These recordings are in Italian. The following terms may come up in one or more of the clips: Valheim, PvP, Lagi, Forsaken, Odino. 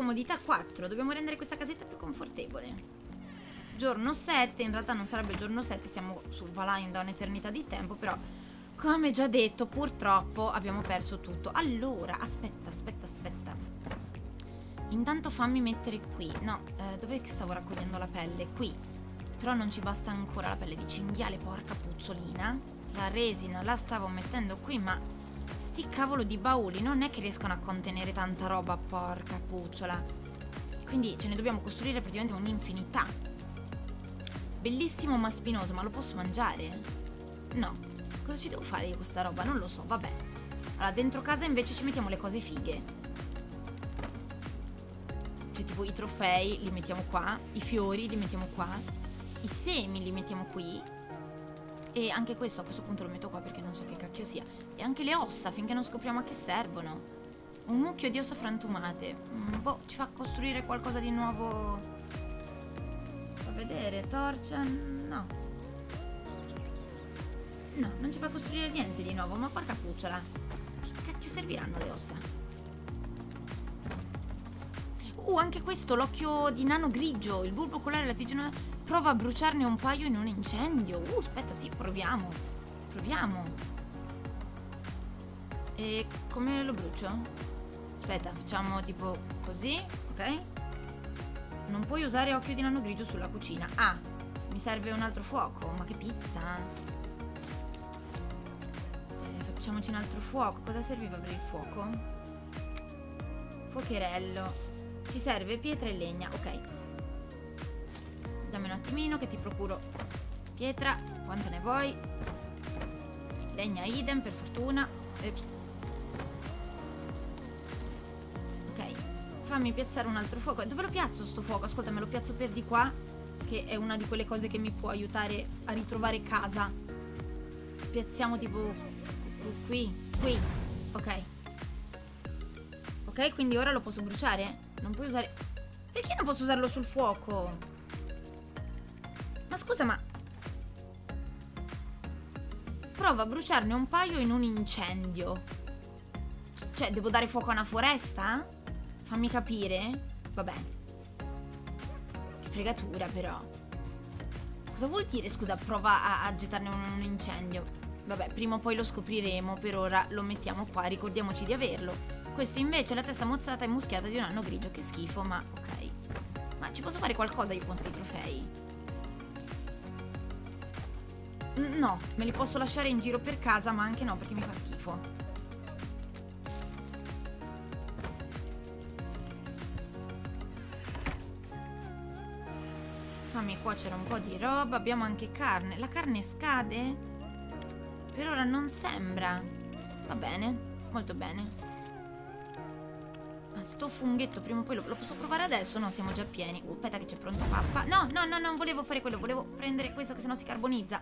comodità 4. Dobbiamo rendere questa casetta più confortevole. Giorno 7, in realtà non sarebbe giorno 7, siamo su Valheim da un'eternità di tempo, però come già detto purtroppo abbiamo perso tutto. Allora, aspetta. Intanto fammi mettere qui, no, dov'è che stavo raccogliendo la pelle? Qui, però non ci basta ancora la pelle di cinghiale, porca puzzolina. La resina la stavo mettendo qui, ma sti cavolo di bauli non è che riescono a contenere tanta roba, porca puzzola. Quindi ce ne dobbiamo costruire praticamente un'infinità. Bellissimo ma spinoso, ma lo posso mangiare? No, cosa ci devo fare io questa roba? Non lo so, vabbè. Allora, dentro casa invece ci mettiamo le cose fighe. Cioè tipo i trofei li mettiamo qua, i fiori li mettiamo qua, i semi li mettiamo qui. E anche questo a questo punto lo metto qua perché non so che cacchio sia. E anche le ossa, finché non scopriamo a che servono. Un mucchio di ossa frantumate. Boh, ci fa costruire qualcosa di nuovo. Fa vedere, torcia. No. No, non ci fa costruire niente di nuovo. Ma porca puzzola, che cacchio serviranno le ossa? Anche questo, l'occhio di nano grigio. Il bulbo oculare lattiginoso. Prova a bruciarne un paio in un incendio. Aspetta, sì, proviamo. E come lo brucio? Aspetta, facciamo tipo così, ok? Non puoi usare occhio di nano grigio sulla cucina. Ah, mi serve un altro fuoco. Ma che pizza. Facciamoci un altro fuoco. Cosa serviva per il fuoco? Fuocherello. Ci serve pietra e legna, ok. Dammi un attimino che ti procuro pietra, quanta ne vuoi. Legna idem, per fortuna. Ups. Ok, fammi piazzare un altro fuoco. Dove lo piazzo sto fuoco? Ascolta, me lo piazzo per di qua, che è una di quelle cose che mi può aiutare a ritrovare casa. Piazziamo tipo qui, ok. Ok, quindi ora lo posso bruciare? Non puoi usare... Perché non posso usarlo sul fuoco? Ma scusa, ma... Prova a bruciarne un paio in un incendio. Cioè, devo dare fuoco a una foresta? Fammi capire. Vabbè. Che fregatura, però. Cosa vuol dire, scusa, prova a gettarne uno in un incendio? Vabbè, prima o poi lo scopriremo. Per ora lo mettiamo qua, ricordiamoci di averlo. Questo invece è la testa mozzata e muschiata di un anno grigio. Che schifo, ma ok. Ma ci posso fare qualcosa io con sti trofei? No, me li posso lasciare in giro per casa, ma anche no, perché mi fa schifo. Fammi cuocere un po' di roba. Abbiamo anche carne. La carne scade? Per ora non sembra. Va bene, molto bene. Sto funghetto prima o poi lo posso provare adesso? No, siamo già pieni. Aspetta che c'è pronta pappa. No, non volevo fare quello. Volevo prendere questo che sennò si carbonizza.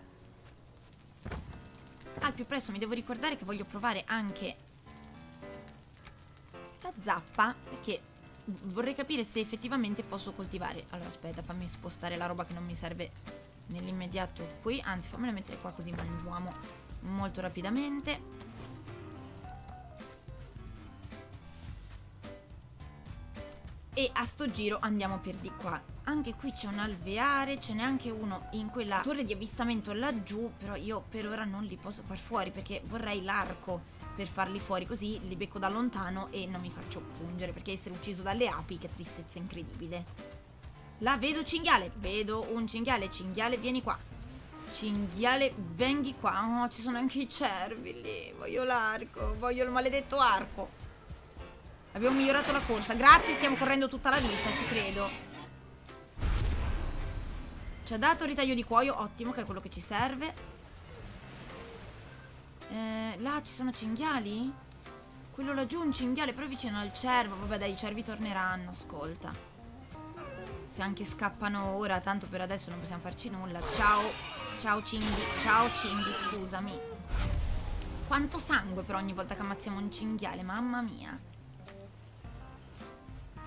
Al più presto mi devo ricordare che voglio provare anche la zappa, perché vorrei capire se effettivamente posso coltivare. Allora aspetta, fammi spostare la roba che non mi serve nell'immediato qui. Anzi, fammela mettere qua così mangiamo molto rapidamente. E a sto giro andiamo per di qua. Anche qui c'è un alveare, ce n'è anche uno in quella torre di avvistamento laggiù, però io per ora non li posso far fuori perché vorrei l'arco per farli fuori, così li becco da lontano e non mi faccio pungere, perché essere ucciso dalle api, che tristezza incredibile. La vedo, cinghiale, vedo un cinghiale. Cinghiale, vieni qua. Cinghiale, venghi qua. Oh, ci sono anche i cervi lì. Voglio l'arco, voglio il maledetto arco. Abbiamo migliorato la corsa. Grazie, stiamo correndo tutta la vita, ci credo. Ci ha dato ritaglio di cuoio, ottimo, che è quello che ci serve. Là ci sono cinghiali? Quello laggiù è un cinghiale, però è vicino al cervo. Vabbè dai, i cervi torneranno, ascolta. Se anche scappano ora, tanto per adesso non possiamo farci nulla. Ciao cinghi, scusami. Quanto sangue però ogni volta che ammazziamo un cinghiale, mamma mia.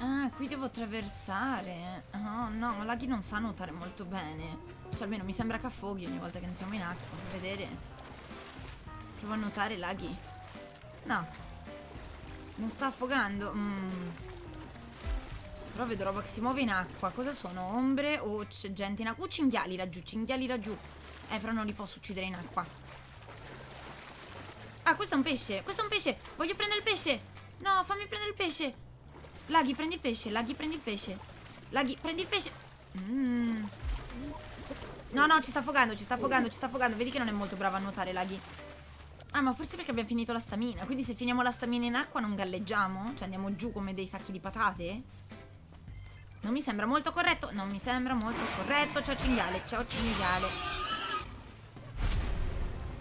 Ah, qui devo attraversare. Oh no, Lagi non sa nuotare molto bene. Cioè almeno mi sembra che affoghi ogni volta che entriamo in acqua. A vedere. Provo a nuotare, Lagi. No. Non sta affogando. Però vedo roba che si muove in acqua. Cosa sono? Ombre o c'è gente in acqua? Cinghiali laggiù, cinghiali laggiù. Però non li posso uccidere in acqua. Ah, questo è un pesce. Questo è un pesce. Voglio prendere il pesce. No, fammi prendere il pesce. Laghi, prendi il pesce. Laghi, prendi il pesce. Laghi, prendi il pesce. No, no, ci sta affogando, ci sta affogando, ci sta affogando. Vedi che non è molto brava a nuotare, Laghi. Ah, ma forse perché abbiamo finito la stamina. Quindi se finiamo la stamina in acqua non galleggiamo? Cioè andiamo giù come dei sacchi di patate? Non mi sembra molto corretto. Non mi sembra molto corretto. Ciao cinghiale, ciao cinghiale.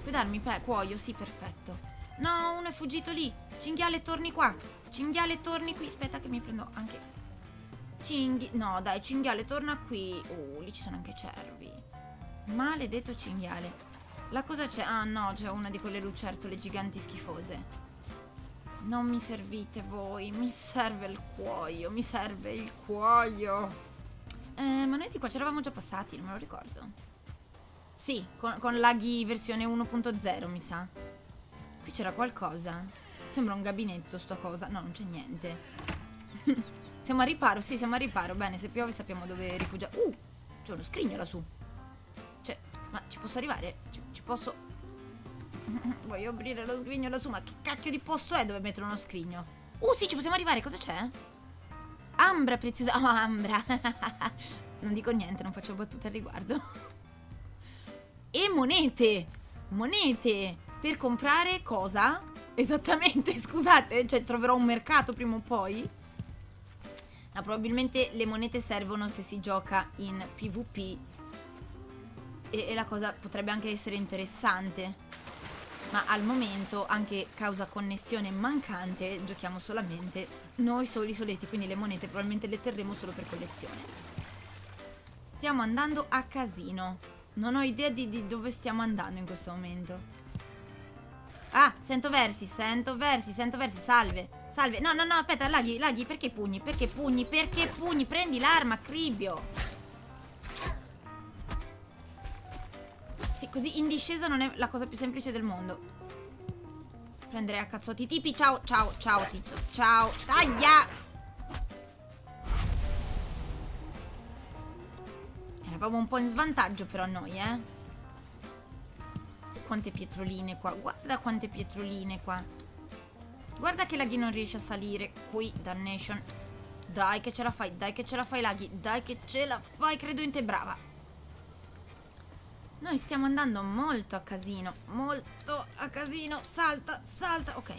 Puoi darmi cuoio? Sì, perfetto. No, uno è fuggito lì. Cinghiale, torni qua. Cinghiale, torni qui. Aspetta che mi prendo anche... No, dai, cinghiale, torna qui. Oh, lì ci sono anche cervi. Maledetto cinghiale. La cosa c'è... Ah no, c'è una di quelle lucertole giganti schifose. Non mi servite voi. Mi serve il cuoio. Mi serve il cuoio. Ma noi di qua ci eravamo già passati, non me lo ricordo. Sì, con Laghi versione 1.0 mi sa. Qui c'era qualcosa. Sembra un gabinetto sta cosa. No, non c'è niente. Siamo a riparo, sì, siamo a riparo. Bene, se piove sappiamo dove rifugiare. C'è uno scrigno lassù. Cioè, ma ci posso arrivare? Ci posso... Voglio aprire lo scrigno lassù. Ma che cacchio di posto è dove mettere uno scrigno? Sì, ci possiamo arrivare, cosa c'è? Ambra preziosa. Oh, Ambra. Non dico niente, non faccio battute al riguardo. E monete. Monete. Per comprare cosa? Esattamente, scusate. Cioè, troverò un mercato prima o poi. No, probabilmente le monete servono se si gioca in PvP e la cosa potrebbe anche essere interessante. Ma al momento, anche causa connessione mancante, giochiamo solamente noi soleti, quindi le monete probabilmente le terremo solo per collezione. Stiamo andando a casino. Non ho idea di dove stiamo andando in questo momento. Ah, sento versi, salve. Salve, no, aspetta, Laghi, perché pugni? Prendi l'arma, cribbio. Sì, così in discesa non è la cosa più semplice del mondo. Prendere a cazzotti i tipi, ciao tizio, ciao, taglia. Eravamo un po' in svantaggio però noi, Quante pietroline qua, guarda quante pietroline qua. Guarda che Laghi non riesce a salire qui, damnation. Dai che ce la fai, Laghi. Dai che ce la fai, credo in te, brava. Noi stiamo andando molto a casino. Salta, ok.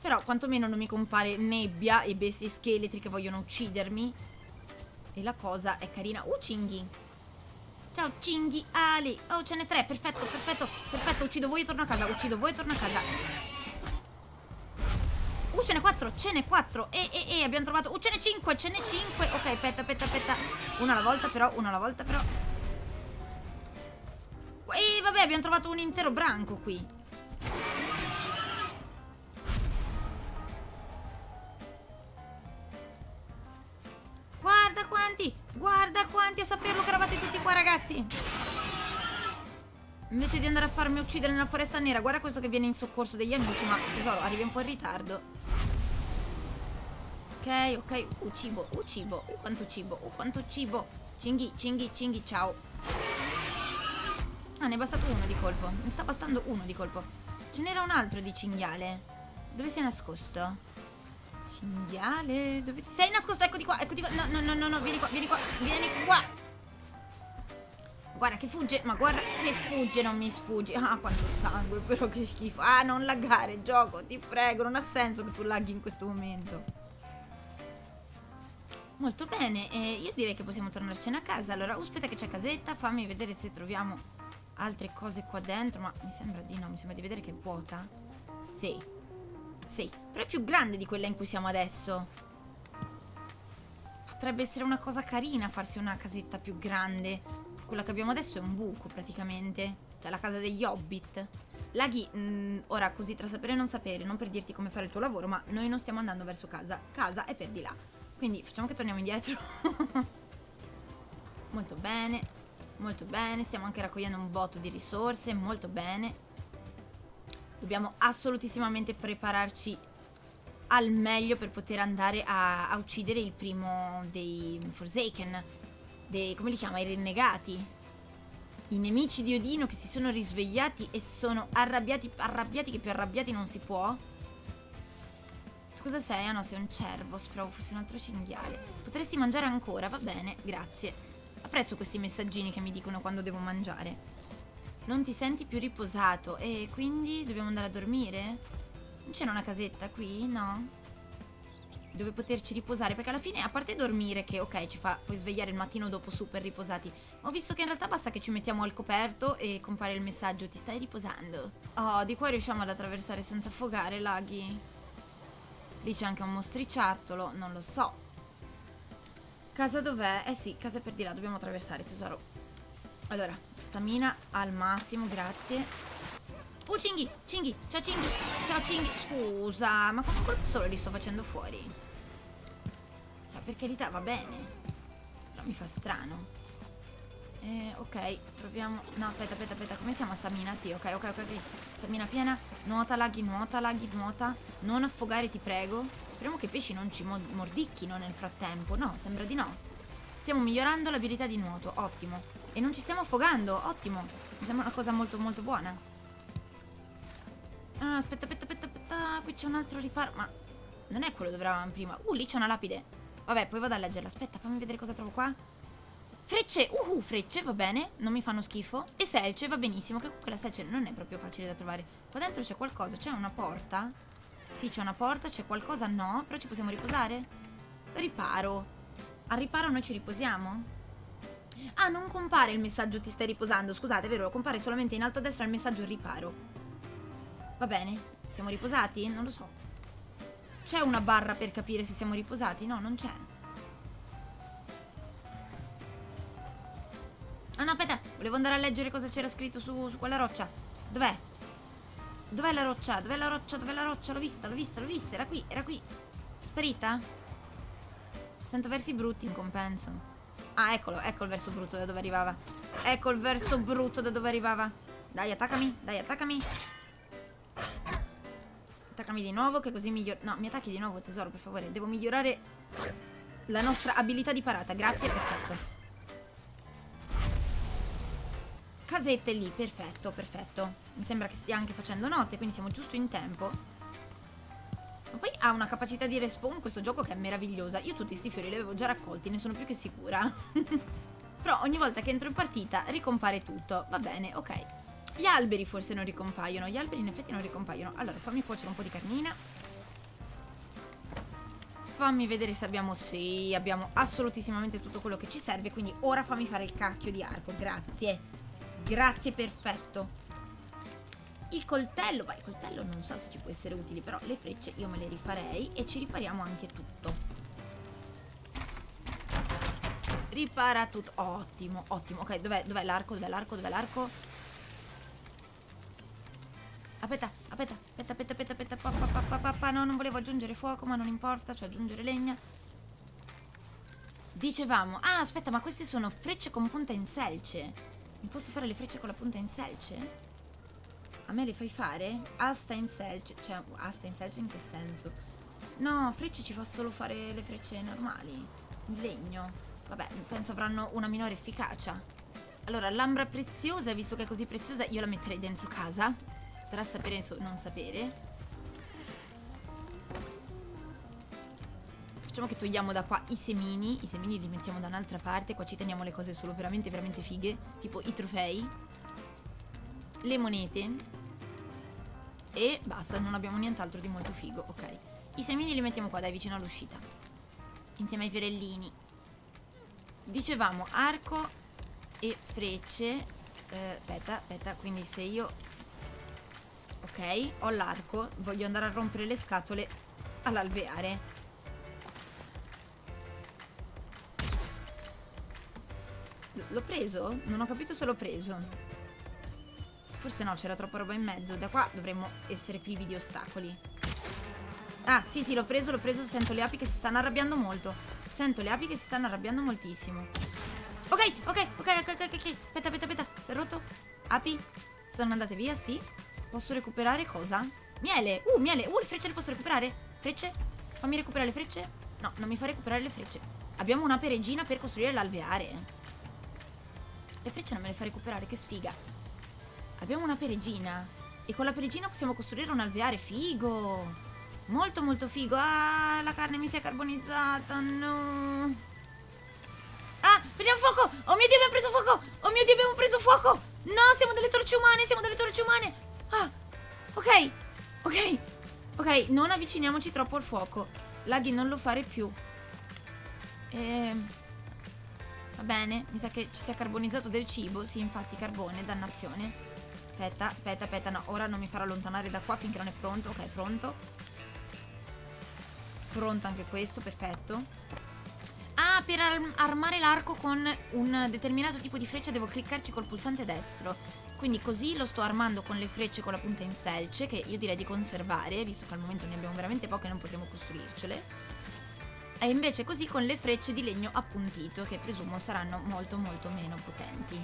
Però quantomeno non mi compare nebbia e bestie scheletri che vogliono uccidermi. E la cosa è carina. Cinghi. Ciao cinghiali. Oh, ce n'è tre. Perfetto. Uccido voi e torno a casa. Ce n'è quattro. E abbiamo trovato. Ce n'è cinque. Ok, aspetta. Una alla volta però. E vabbè, abbiamo trovato un intero branco qui. Guarda quanti, a saperlo che eravate tutti qua, ragazzi. Invece di andare a farmi uccidere nella foresta nera, guarda questo che viene in soccorso degli amici. Ma tesoro, arrivi un po' in ritardo. Ok. Cibo. Quanto cibo. Cinghi, ciao. Ne è bastato uno di colpo. Ne sta bastando uno di colpo. Ce n'era un altro di cinghiale. Dove si è nascosto? Cinghiale, dove ti sei nascosto? Ecco di qua. No, vieni qua. Guarda che fugge, non mi sfuggi. Quanto sangue, però che schifo. Non laggare, gioco, ti prego. Non ha senso che tu laghi in questo momento. Molto bene, io direi che possiamo tornarcene a casa. Allora, aspetta che c'è casetta, fammi vedere se troviamo altre cose qua dentro. Ma mi sembra di no, mi sembra di vedere che è vuota. Sì, però è più grande di quella in cui siamo adesso. Potrebbe essere una cosa carina farsi una casetta più grande. Quella che abbiamo adesso è un buco praticamente. Cioè la casa degli hobbit. Laghi, ora così tra sapere e non sapere, non per dirti come fare il tuo lavoro, ma noi non stiamo andando verso casa. Casa è per di là. Quindi facciamo che torniamo indietro. Molto bene. Stiamo anche raccogliendo un botto di risorse. Molto bene. Dobbiamo assolutissimamente prepararci al meglio per poter andare a uccidere il primo dei Forsaken, come li chiama? I rinnegati. I nemici di Odino che si sono risvegliati e sono arrabbiati che più arrabbiati non si può. Tu cosa sei? Ah no, sei un cervo, speravo fosse un altro cinghiale. Potresti mangiare ancora, va bene, grazie. Apprezzo questi messaggini che mi dicono quando devo mangiare. Non ti senti più riposato e quindi dobbiamo andare a dormire? Non c'era una casetta qui? No? Dove poterci riposare, perché alla fine, a parte dormire che ok ci fa poi svegliare il mattino dopo super riposati, ho visto che in realtà basta che ci mettiamo al coperto e compare il messaggio: ti stai riposando. Oh, di qua riusciamo ad attraversare senza affogare, Lagi. Lì c'è anche un mostriciattolo, non lo so. Casa dov'è? Eh sì, casa è per di là, dobbiamo attraversare, tesoro. Allora, stamina al massimo, grazie. Oh, Cinghi, Cinghi, ciao Cinghi, ciao Cinghi. Scusa, ma con un colpo solo li sto facendo fuori. Cioè, per carità, va bene. Però mi fa strano. Ok, proviamo. No, aspetta, aspetta, aspetta. Come siamo a stamina? Sì, ok, ok, ok. Stamina piena. Nuota, Lagi, nuota, Lagi, nuota. Non affogare, ti prego. Speriamo che i pesci non ci mordicchino nel frattempo. No, sembra di no. Stiamo migliorando l'abilità di nuoto, ottimo. E non ci stiamo affogando, ottimo. Mi sembra una cosa molto, molto buona. Ah, aspetta, aspetta, aspetta, aspetta, qui c'è un altro riparo. Ma non è quello dove eravamo prima. Lì c'è una lapide. Vabbè, poi vado a leggerla. Aspetta, fammi vedere cosa trovo qua. Frecce, frecce, va bene. Non mi fanno schifo. E selce, va benissimo. Che comunque la selce non è proprio facile da trovare. Qua dentro c'è qualcosa, c'è una porta. Sì, c'è una porta, c'è qualcosa, no. Però ci possiamo riposare. Riparo. Al riparo noi ci riposiamo. Ah, non compare il messaggio ti stai riposando. Scusate, è vero, compare solamente in alto a destra il messaggio riparo. Va bene, siamo riposati? Non lo so. C'è una barra per capire se siamo riposati? No, non c'è. Ah no, aspetta, volevo andare a leggere cosa c'era scritto su quella roccia. Dov'è? Dov'è la roccia? Dov'è la roccia? Dov'è la roccia? L'ho vista, l'ho vista, l'ho vista. Era qui, era qui. Sparita? Sento versi brutti in compenso. Ah, eccolo, ecco il verso brutto da dove arrivava. Ecco il verso brutto da dove arrivava. Dai, attaccami, dai, attaccami. Attaccami di nuovo che così miglior... No, mi attacchi di nuovo, tesoro, per favore. Devo migliorare la nostra abilità di parata. Grazie, perfetto. Casette lì, perfetto, perfetto. Mi sembra che stia anche facendo notte, quindi siamo giusto in tempo. Ma poi ha una capacità di respawn questo gioco che è meravigliosa. Io tutti sti fiori li avevo già raccolti, ne sono più che sicura. Però ogni volta che entro in partita ricompare tutto. Va bene, ok. Gli alberi forse non ricompaiono. Gli alberi in effetti non ricompaiono. Allora fammi cuocere un po' di carnina. Fammi vedere se abbiamo... Sì, abbiamo assolutissimamente tutto quello che ci serve. Quindi ora fammi fare il cacchio di arco. Grazie. Grazie, perfetto. Il coltello. Vai, il coltello non so se ci può essere utile. Però le frecce io me le rifarei. E ci ripariamo anche tutto. Ripara tutto. Ottimo, ottimo. Ok, dov'è l'arco? Dov'è l'arco? Dov'è l'arco? Aspetta, aspetta, aspetta, aspetta, aspetta, aspetta, no, non volevo aggiungere fuoco, ma non importa, cioè aggiungere legna. Dicevamo, ah, aspetta, ma queste sono frecce con punta in selce. Mi posso fare le frecce con la punta in selce? A me le fai fare? Asta in selce, cioè, asta in selce in che senso? No, frecce ci fa solo fare le frecce normali, in legno. Vabbè, penso avranno una minore efficacia. Allora, l'ambra preziosa, visto che è così preziosa, io la metterei dentro casa. Tra sapere e non sapere. Facciamo che togliamo da qua i semini. I semini li mettiamo da un'altra parte. Qua ci teniamo le cose solo veramente, veramente fighe. Tipo i trofei. Le monete. E basta, non abbiamo nient'altro di molto figo. Ok. I semini li mettiamo qua, dai, vicino all'uscita. Insieme ai fiorellini. Dicevamo arco e frecce. Aspetta, aspetta. Quindi se io... Ok, ho l'arco, voglio andare a rompere le scatole all'alveare. L'ho preso? Non ho capito se l'ho preso. Forse no, c'era troppa roba in mezzo. Da qua dovremmo essere privi di ostacoli. Ah, sì, sì, l'ho preso, l'ho preso. Sento le api che si stanno arrabbiando molto. Sento le api che si stanno arrabbiando moltissimo. Ok, ok, ok, ok, ok, ok. Aspetta, aspetta, aspetta. Si è rotto? Api? Sono andate via, sì. Posso recuperare cosa? Miele! Miele! Le frecce le posso recuperare? Frecce? Fammi recuperare le frecce? No, non mi fa recuperare le frecce. Abbiamo una peregina per costruire l'alveare. Le frecce non me le fa recuperare, che sfiga. Abbiamo una peregina. E con la peregina possiamo costruire un alveare. Figo! Molto molto figo. Ah, la carne mi si è carbonizzata. No. Ah, prendiamo fuoco. Oh mio Dio, abbiamo preso fuoco. Oh mio Dio, abbiamo preso fuoco. No, siamo delle torce umane. Siamo delle torce umane. Ah, ok. Ok. Ok, non avviciniamoci troppo al fuoco. Laghi, non lo fare più. Va bene, mi sa che ci si è carbonizzato del cibo. Sì, infatti, carbone, dannazione. Aspetta, aspetta, aspetta. No, ora non mi farò allontanare da qua finché non è pronto. Ok, pronto. Pronto anche questo, perfetto. Ah, per armare l'arco con un determinato tipo di freccia devo cliccarci col pulsante destro. Quindi così lo sto armando con le frecce con la punta in selce, che io direi di conservare, visto che al momento ne abbiamo veramente poche e non possiamo costruircele. E invece così con le frecce di legno appuntito, che presumo saranno molto molto meno potenti.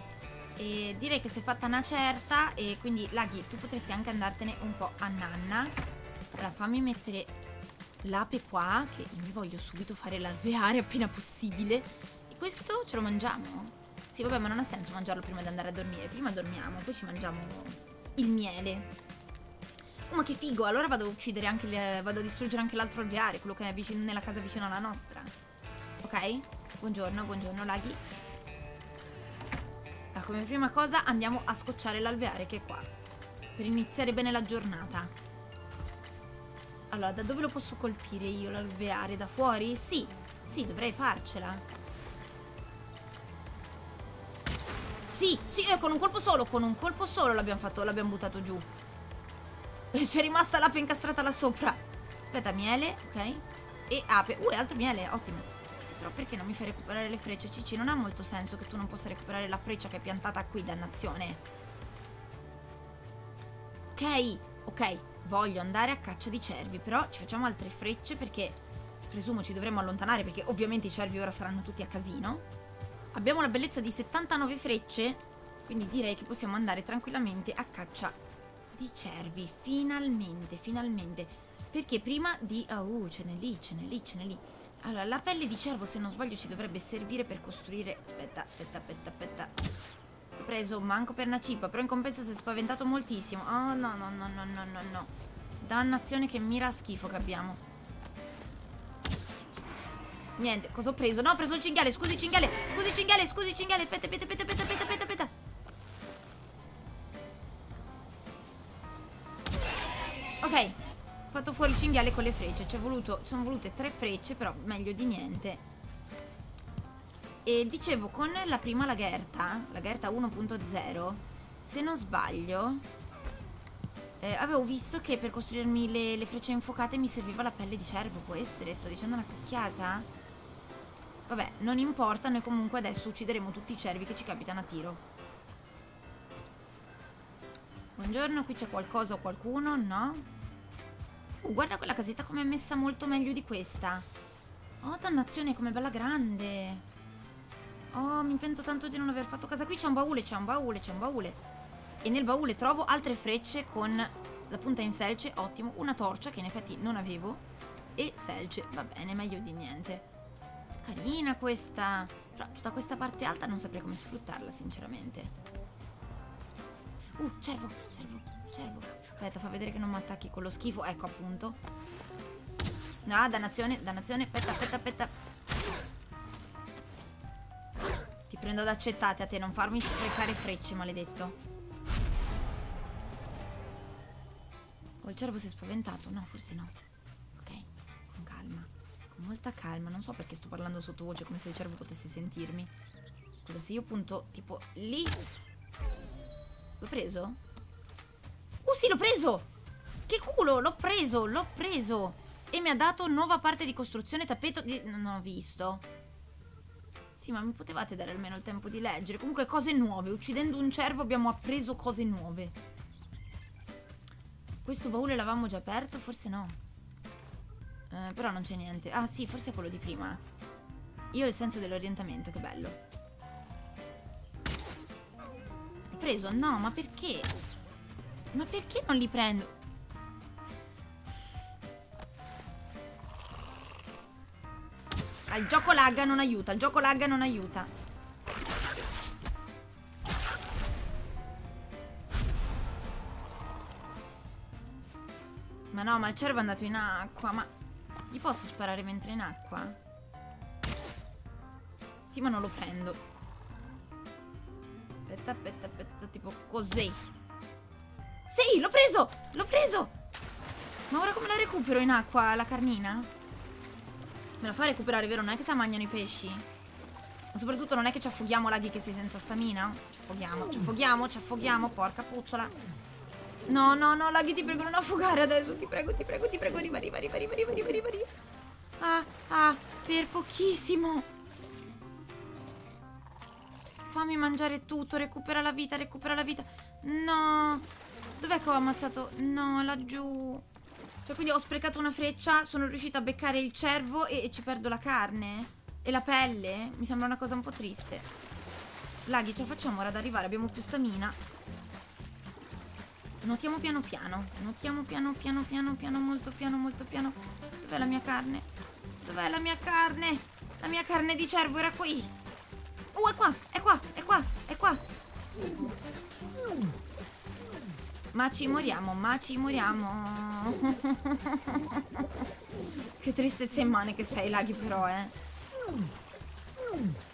E direi che si è fatta una certa, e quindi Laghi, tu potresti anche andartene un po' a nanna. Allora fammi mettere l'ape qua, che mi voglio subito fare l'alveare appena possibile. E questo ce lo mangiamo? Sì, vabbè, ma non ha senso mangiarlo prima di andare a dormire. Prima dormiamo, poi ci mangiamo il miele. Oh, ma che figo! Allora vado a uccidere anche vado a distruggere anche l'altro alveare, quello che è vicino, nella casa vicino alla nostra. Ok? Buongiorno, buongiorno Laghi. Ma come prima cosa andiamo a scocciare l'alveare che è qua, per iniziare bene la giornata. Allora, da dove lo posso colpire io l'alveare? Da fuori? Sì, sì, dovrei farcela. Sì, sì, con un colpo solo l'abbiamo fatto, l'abbiamo buttato giù. C'è rimasta l'ape incastrata là sopra. Aspetta, miele, ok. E ape, altro miele, ottimo. Sì, però perché non mi fai recuperare le frecce? Cici, non ha molto senso che tu non possa recuperare la freccia che è piantata qui, dannazione. Ok, ok. Voglio andare a caccia di cervi, però ci facciamo altre frecce perché presumo ci dovremmo allontanare, perché ovviamente i cervi ora saranno tutti a casino. Abbiamo la bellezza di 79 frecce, quindi direi che possiamo andare tranquillamente a caccia di cervi. Finalmente, finalmente. Perché prima di... Oh, ce n'è lì, ce n'è lì, ce n'è lì. Allora, la pelle di cervo, se non sbaglio, ci dovrebbe servire per costruire... Aspetta, aspetta, aspetta, aspetta. Ho preso manco per una cipa, però in compenso si è spaventato moltissimo. Oh no, no, no, no, no, no, no. Dannazione, che mira schifo che abbiamo. Niente, cosa ho preso? No, ho preso il cinghiale, scusi cinghiale, scusi cinghiale, scusi cinghiale. Aspetta, aspetta, aspetta, aspetta, aspetta, aspetta. Ok, ho fatto fuori il cinghiale con le frecce. Ci sono volute 3 frecce, però meglio di niente. E dicevo, con la prima lagherta, lagherta 1.0, se non sbaglio, avevo visto che per costruirmi le frecce infuocate mi serviva la pelle di cervo, può essere? Sto dicendo una cacchiata? Vabbè, non importa, noi comunque adesso uccideremo tutti i cervi che ci capitano a tiro. Buongiorno, qui c'è qualcosa o qualcuno? No? Guarda quella casetta com'è messa, molto meglio di questa. Oh, dannazione, com'è bella grande! Oh, mi pento tanto di non aver fatto casa. Qui c'è un baule, c'è un baule, c'è un baule. E nel baule trovo altre frecce con la punta in selce, ottimo. Una torcia che in effetti non avevo. E selce, va bene, meglio di niente. Carina questa. Però tutta questa parte alta non saprei come sfruttarla, sinceramente. Cervo, cervo, cervo. Aspetta, fa vedere che non mi attacchi con lo schifo. Ecco, appunto. No, dannazione, dannazione. Aspetta, aspetta, aspetta. Ti prendo ad accettate a te, non farmi sprecare frecce, maledetto. Oh, il cervo si è spaventato? No, forse no. Ok, con calma. Con molta calma. Non so perché sto parlando sottovoce, come se il cervo potesse sentirmi. Scusa, se io punto tipo lì... L'ho preso? Oh sì, l'ho preso! Che culo! L'ho preso, l'ho preso! E mi ha dato nuova parte di costruzione, tappeto di... Non ho visto... Sì, ma mi potevate dare almeno il tempo di leggere. Comunque cose nuove. Uccidendo un cervo abbiamo appreso cose nuove. Questo baule l'avevamo già aperto? Forse no. Però non c'è niente. Ah sì, forse è quello di prima. Io ho il senso dell'orientamento, che bello. L'ho preso? No, ma perché? Ma perché non li prendo? Ah, il gioco lagga non aiuta, il gioco lagga non aiuta. Ma no, ma il cervo è andato in acqua, ma... Gli posso sparare mentre è in acqua? Sì, ma non lo prendo. Aspetta, aspetta, aspetta, tipo così. Sì, l'ho preso! L'ho preso! Ma ora come la recupero in acqua, la carnina? Me la fa recuperare, vero? Non è che se la mangiano i pesci? Ma soprattutto non è che ci affoghiamo, Laghi, che sei senza stamina? Ci affoghiamo, ci affoghiamo, ci affoghiamo, porca puzzola. No, no, no, Laghi, ti prego, non affogare adesso, ti prego, arriva, arriva, arriva, arriva, arriva, arriva, arriva. Ah, ah, per pochissimo. Fammi mangiare tutto, recupera la vita, recupera la vita. No, dov'è che ho ammazzato? No, laggiù. Cioè, quindi ho sprecato una freccia, sono riuscita a beccare il cervo e ci perdo la carne e la pelle. Mi sembra una cosa un po' triste. Laghi, ce la facciamo ora ad arrivare, abbiamo più stamina. Nuotiamo piano piano, nuotiamo piano piano piano piano, molto piano, molto piano. Dov'è la mia carne? Dov'è la mia carne? La mia carne di cervo era qui. È qua, è qua, è qua, è qua. Ma ci moriamo, ma ci moriamo. Che tristezza immane che sei, Laghi, però, eh.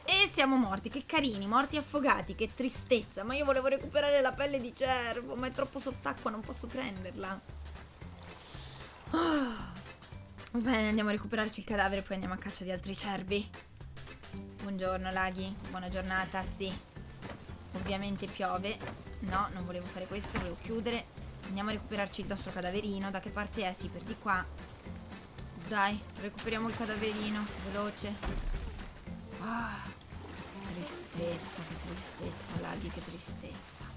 E siamo morti, che carini, morti affogati, che tristezza. Ma io volevo recuperare la pelle di cervo, ma è troppo sott'acqua, non posso prenderla. Oh. Va bene, andiamo a recuperarci il cadavere e poi andiamo a caccia di altri cervi. Buongiorno, Laghi, buona giornata, sì. Ovviamente piove. No, non volevo fare questo, volevo chiudere. Andiamo a recuperarci il nostro cadaverino. Da che parte è? Sì, per di qua. Dai, recuperiamo il cadaverino, veloce. Ah, che tristezza, Laghi, che tristezza.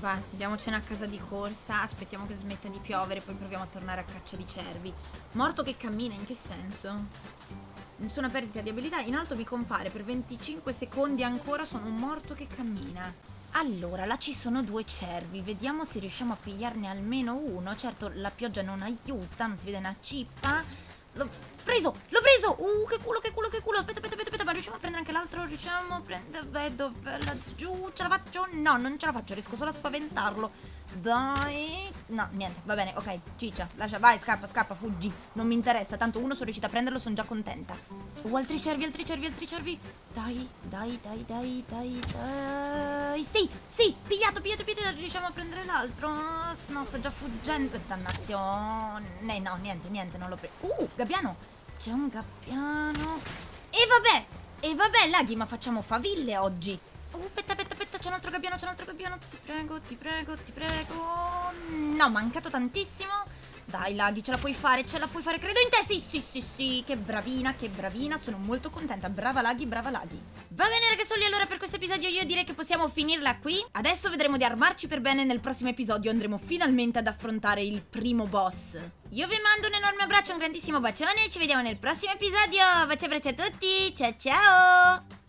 Va, andiamocene a casa di corsa, aspettiamo che smetta di piovere, poi proviamo a tornare a caccia di cervi. Morto che cammina, in che senso? Nessuna perdita di abilità, in alto mi compare per 25 secondi ancora, sono un morto che cammina. Allora, là ci sono due cervi, vediamo se riusciamo a pigliarne almeno uno. Certo, la pioggia non aiuta, non si vede una cippa. L'ho preso, l'ho preso! Che culo, che culo, che culo! Aspetta, aspetta, aspetta, ma riusciamo a prendere anche l'altro? Riusciamo a prendere... Vedo, laggiù, ce la faccio? No, non ce la faccio, riesco solo a spaventarlo. Dai... No, niente, va bene, ok, ciccia, lascia, vai, scappa, scappa, fuggi. Non mi interessa, tanto uno sono riuscita a prenderlo, sono già contenta. Altri cervi, altri cervi, altri cervi! Dai, dai, dai, dai, dai, dai... Sì, sì, pigliato, pigliato, pigliato, riusciamo a prendere l'altro? No, sta già fuggendo, dannazione... No, niente, niente, non l'ho preso... Gabbiano, c'è un gabbiano. E vabbè, Laghi, ma facciamo faville oggi. Aspetta, aspetta, aspetta, c'è un altro gabbiano, c'è un altro gabbiano. Ti prego, ti prego, ti prego. No, mancato tantissimo. Dai, Laghi, ce la puoi fare, ce la puoi fare. Credo in te, sì, sì, sì, sì. Che bravina, che bravina. Sono molto contenta. Brava, Laghi, brava, Laghi. Va bene, ragazzuoli, allora per questo episodio io direi che possiamo finirla qui. Adesso vedremo di armarci per bene. Nel prossimo episodio andremo finalmente ad affrontare il primo boss. Io vi mando un enorme abbraccio, un grandissimo bacione. Ci vediamo nel prossimo episodio. Baci e abbracci a tutti. Ciao, ciao.